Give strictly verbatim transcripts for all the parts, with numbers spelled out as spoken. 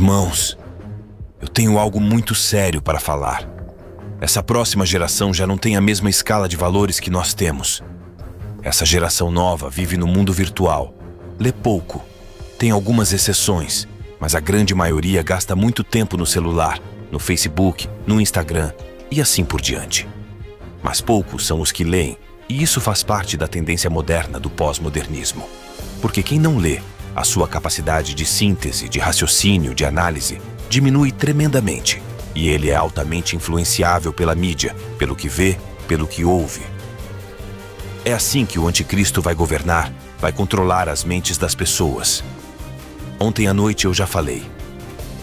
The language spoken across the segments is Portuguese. Irmãos, eu tenho algo muito sério para falar. Essa próxima geração já não tem a mesma escala de valores que nós temos. Essa geração nova vive no mundo virtual, lê pouco, tem algumas exceções, mas a grande maioria gasta muito tempo no celular, no Facebook, no Instagram e assim por diante. Mas poucos são os que leem, e isso faz parte da tendência moderna do pós-modernismo. Porque quem não lê, a sua capacidade de síntese, de raciocínio, de análise, diminui tremendamente. E ele é altamente influenciável pela mídia, pelo que vê, pelo que ouve. É assim que o anticristo vai governar, vai controlar as mentes das pessoas. Ontem à noite eu já falei.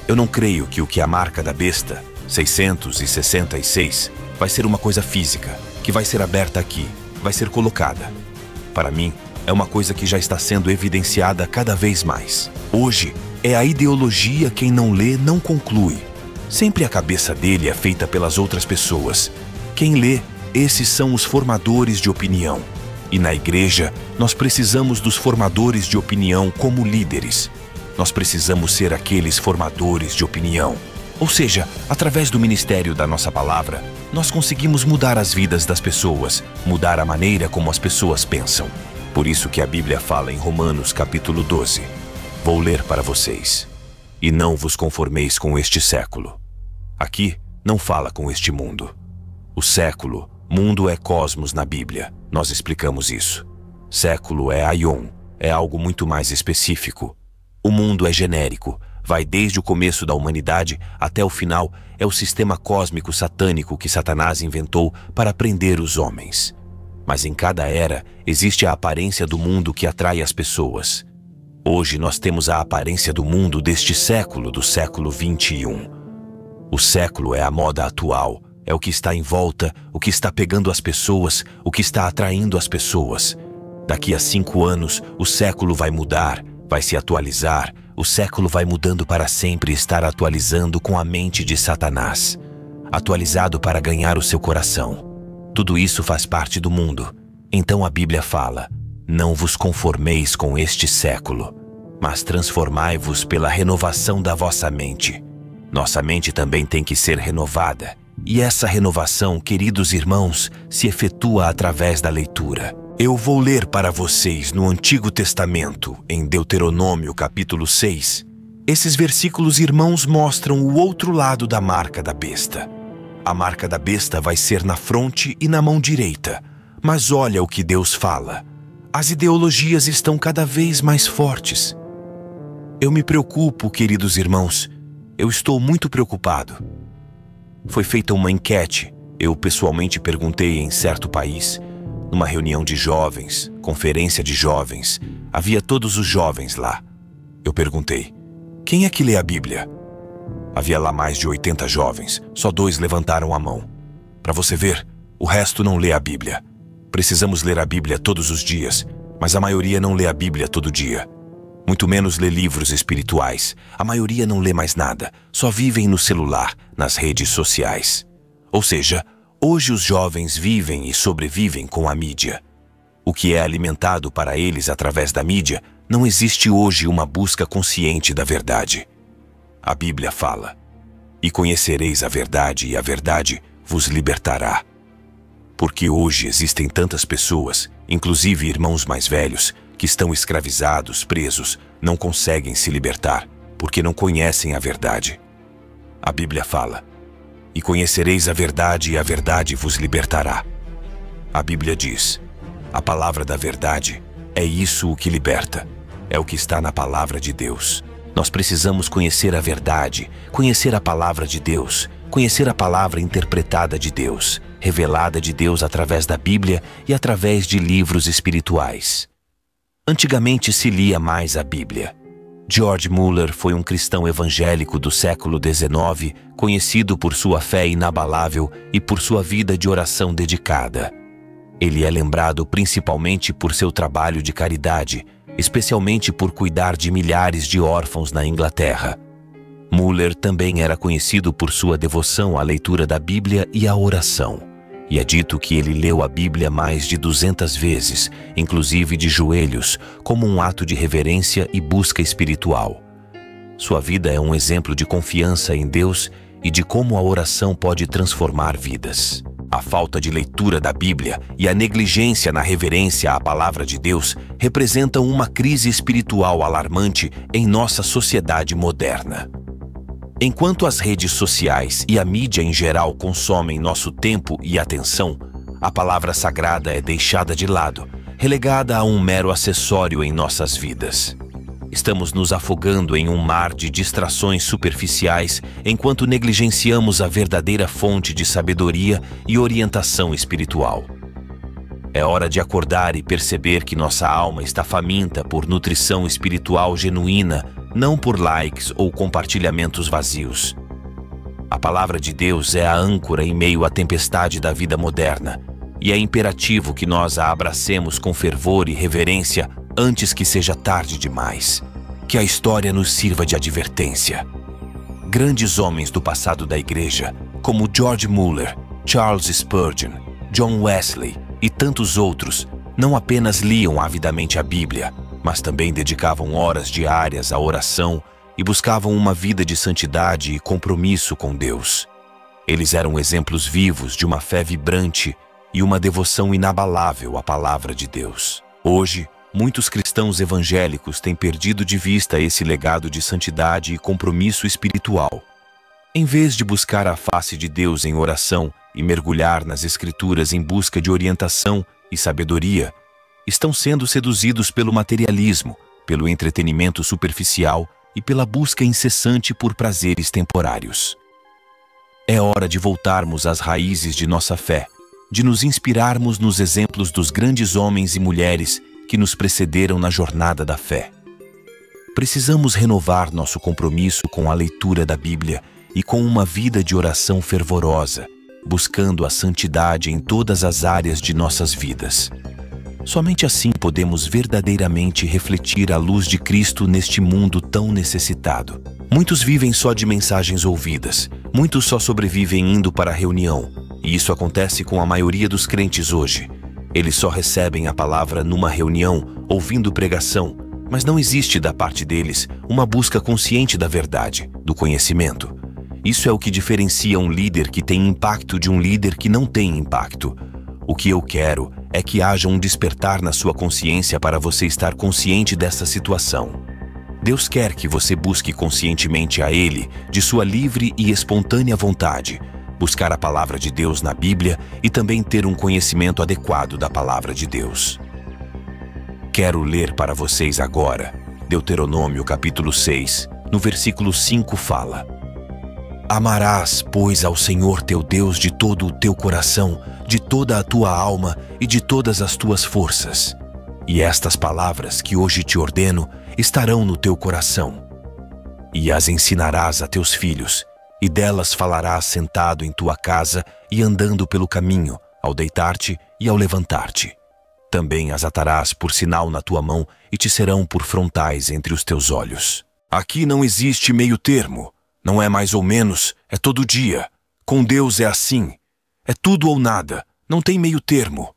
Eu não creio que o que é a marca da besta, seiscentos e sessenta e seis, vai ser uma coisa física, que vai ser aberta aqui, vai ser colocada. Para mim, é uma coisa que já está sendo evidenciada cada vez mais. Hoje, é a ideologia quem não lê não conclui. Sempre a cabeça dele é feita pelas outras pessoas. Quem lê, esses são os formadores de opinião. E na igreja, nós precisamos dos formadores de opinião como líderes. Nós precisamos ser aqueles formadores de opinião. Ou seja, através do ministério da nossa palavra, nós conseguimos mudar as vidas das pessoas, mudar a maneira como as pessoas pensam. Por isso que a Bíblia fala em Romanos capítulo doze. Vou ler para vocês. E não vos conformeis com este século. Aqui não fala com este mundo. O século, mundo é cosmos na Bíblia. Nós explicamos isso. Século é aion, é algo muito mais específico. O mundo é genérico, vai desde o começo da humanidade até o final, é o sistema cósmico satânico que Satanás inventou para prender os homens. Mas em cada era existe a aparência do mundo que atrai as pessoas. Hoje nós temos a aparência do mundo deste século, do século vinte e um. O século é a moda atual, é o que está em volta, o que está pegando as pessoas, o que está atraindo as pessoas. Daqui a cinco anos, o século vai mudar, vai se atualizar, o século vai mudando para sempre estar atualizando com a mente de Satanás, atualizado para ganhar o seu coração. Tudo isso faz parte do mundo. Então a Bíblia fala, não vos conformeis com este século, mas transformai-vos pela renovação da vossa mente. Nossa mente também tem que ser renovada. E essa renovação, queridos irmãos, se efetua através da leitura. Eu vou ler para vocês no Antigo Testamento, em Deuteronômio capítulo seis. Esses versículos, irmãos, mostram o outro lado da marca da besta. A marca da besta vai ser na fronte e na mão direita. Mas olha o que Deus fala. As ideologias estão cada vez mais fortes. Eu me preocupo, queridos irmãos. Eu estou muito preocupado. Foi feita uma enquete. Eu pessoalmente perguntei em certo país, numa reunião de jovens, conferência de jovens. Havia todos os jovens lá. Eu perguntei, quem é que lê a Bíblia? Havia lá mais de oitenta jovens, só dois levantaram a mão. Para você ver, o resto não lê a Bíblia. Precisamos ler a Bíblia todos os dias, mas a maioria não lê a Bíblia todo dia. Muito menos lê livros espirituais. A maioria não lê mais nada, só vivem no celular, nas redes sociais. Ou seja, hoje os jovens vivem e sobrevivem com a mídia. O que é alimentado para eles através da mídia, não existe hoje uma busca consciente da verdade. A Bíblia fala, e conhecereis a verdade, e a verdade vos libertará. Porque hoje existem tantas pessoas, inclusive irmãos mais velhos, que estão escravizados, presos, não conseguem se libertar, porque não conhecem a verdade. A Bíblia fala, e conhecereis a verdade, e a verdade vos libertará. A Bíblia diz, a palavra da verdade é isso o que liberta, é o que está na palavra de Deus. Nós precisamos conhecer a verdade, conhecer a palavra de Deus, conhecer a palavra interpretada de Deus, revelada de Deus através da Bíblia e através de livros espirituais. Antigamente se lia mais a Bíblia. George Müller foi um cristão evangélico do século dezenove, conhecido por sua fé inabalável e por sua vida de oração dedicada. Ele é lembrado principalmente por seu trabalho de caridade, especialmente por cuidar de milhares de órfãos na Inglaterra. Müller também era conhecido por sua devoção à leitura da Bíblia e à oração. E é dito que ele leu a Bíblia mais de duzentas vezes, inclusive de joelhos, como um ato de reverência e busca espiritual. Sua vida é um exemplo de confiança em Deus e de como a oração pode transformar vidas. A falta de leitura da Bíblia e a negligência na reverência à palavra de Deus representam uma crise espiritual alarmante em nossa sociedade moderna. Enquanto as redes sociais e a mídia em geral consomem nosso tempo e atenção, a palavra sagrada é deixada de lado, relegada a um mero acessório em nossas vidas. Estamos nos afogando em um mar de distrações superficiais enquanto negligenciamos a verdadeira fonte de sabedoria e orientação espiritual. É hora de acordar e perceber que nossa alma está faminta por nutrição espiritual genuína, não por likes ou compartilhamentos vazios. A palavra de Deus é a âncora em meio à tempestade da vida moderna, e é imperativo que nós a abracemos com fervor e reverência antes que seja tarde demais. Que a história nos sirva de advertência. Grandes homens do passado da igreja, como George Müller, Charles Spurgeon, John Wesley e tantos outros, não apenas liam avidamente a Bíblia, mas também dedicavam horas diárias à oração e buscavam uma vida de santidade e compromisso com Deus. Eles eram exemplos vivos de uma fé vibrante e uma devoção inabalável à palavra de Deus. Hoje, muitos cristãos evangélicos têm perdido de vista esse legado de santidade e compromisso espiritual. Em vez de buscar a face de Deus em oração e mergulhar nas Escrituras em busca de orientação e sabedoria, estão sendo seduzidos pelo materialismo, pelo entretenimento superficial e pela busca incessante por prazeres temporários. É hora de voltarmos às raízes de nossa fé, de nos inspirarmos nos exemplos dos grandes homens e mulheres que nos precederam na jornada da fé. Precisamos renovar nosso compromisso com a leitura da Bíblia e com uma vida de oração fervorosa, buscando a santidade em todas as áreas de nossas vidas. Somente assim podemos verdadeiramente refletir a luz de Cristo neste mundo tão necessitado. Muitos vivem só de mensagens ouvidas, muitos só sobrevivem indo para a reunião, e isso acontece com a maioria dos crentes hoje. Eles só recebem a palavra numa reunião, ouvindo pregação, mas não existe da parte deles uma busca consciente da verdade, do conhecimento. Isso é o que diferencia um líder que tem impacto de um líder que não tem impacto. O que eu quero é que haja um despertar na sua consciência para você estar consciente dessa situação. Deus quer que você busque conscientemente a Ele, de sua livre e espontânea vontade, buscar a palavra de Deus na Bíblia e também ter um conhecimento adequado da palavra de Deus. Quero ler para vocês agora. Deuteronômio capítulo seis, no versículo cinco fala: Amarás, pois, ao Senhor teu Deus de todo o teu coração, de toda a tua alma e de todas as tuas forças. E estas palavras que hoje te ordeno estarão no teu coração. E as ensinarás a teus filhos, e delas falarás sentado em tua casa e andando pelo caminho, ao deitar-te e ao levantar-te. Também as atarás por sinal na tua mão e te serão por frontais entre os teus olhos. Aqui não existe meio termo, não é mais ou menos, é todo dia. Com Deus é assim, é tudo ou nada, não tem meio termo.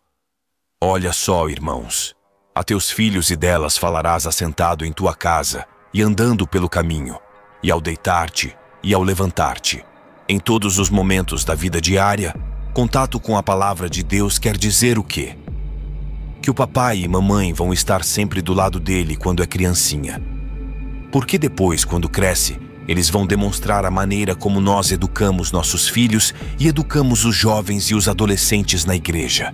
Olha só, irmãos, a teus filhos e delas falarás assentado em tua casa e andando pelo caminho, e ao deitar-te e ao levantar-te. Em todos os momentos da vida diária, contato com a palavra de Deus quer dizer o quê? Que o papai e mamãe vão estar sempre do lado dele quando é criancinha. Porque depois, quando cresce, eles vão demonstrar a maneira como nós educamos nossos filhos e educamos os jovens e os adolescentes na igreja.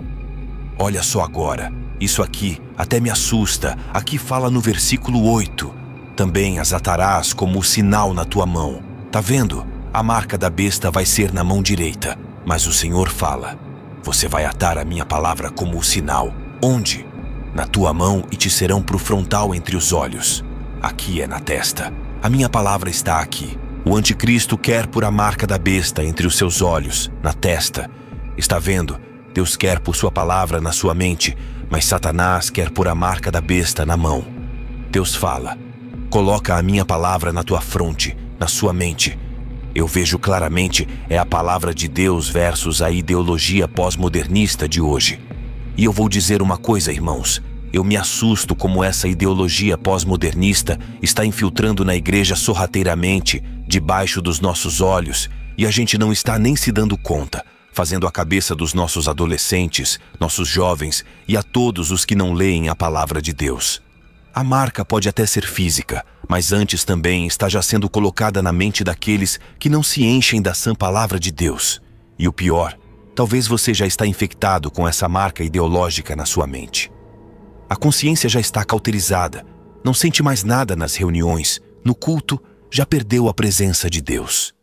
Olha só agora, isso aqui até me assusta, aqui fala no versículo oito. Também as atarás como o sinal na tua mão. Tá vendo? A marca da besta vai ser na mão direita. Mas o Senhor fala: você vai atar a minha palavra como o sinal. Onde? Na tua mão e te serão pro frontal entre os olhos. Aqui é na testa. A minha palavra está aqui. O anticristo quer por a marca da besta entre os seus olhos, na testa. Está vendo? Deus quer por sua palavra na sua mente, mas Satanás quer por a marca da besta na mão. Deus fala: coloca a minha palavra na tua fronte, na sua mente. Eu vejo claramente é a palavra de Deus versus a ideologia pós-modernista de hoje. E eu vou dizer uma coisa, irmãos. Eu me assusto como essa ideologia pós-modernista está infiltrando na igreja sorrateiramente, debaixo dos nossos olhos, e a gente não está nem se dando conta, fazendo a cabeça dos nossos adolescentes, nossos jovens e a todos os que não leem a palavra de Deus. A marca pode até ser física, mas antes também está já sendo colocada na mente daqueles que não se enchem da sã palavra de Deus. E o pior, talvez você já está infectado com essa marca ideológica na sua mente. A consciência já está cauterizada, não sente mais nada nas reuniões, no culto, já perdeu a presença de Deus.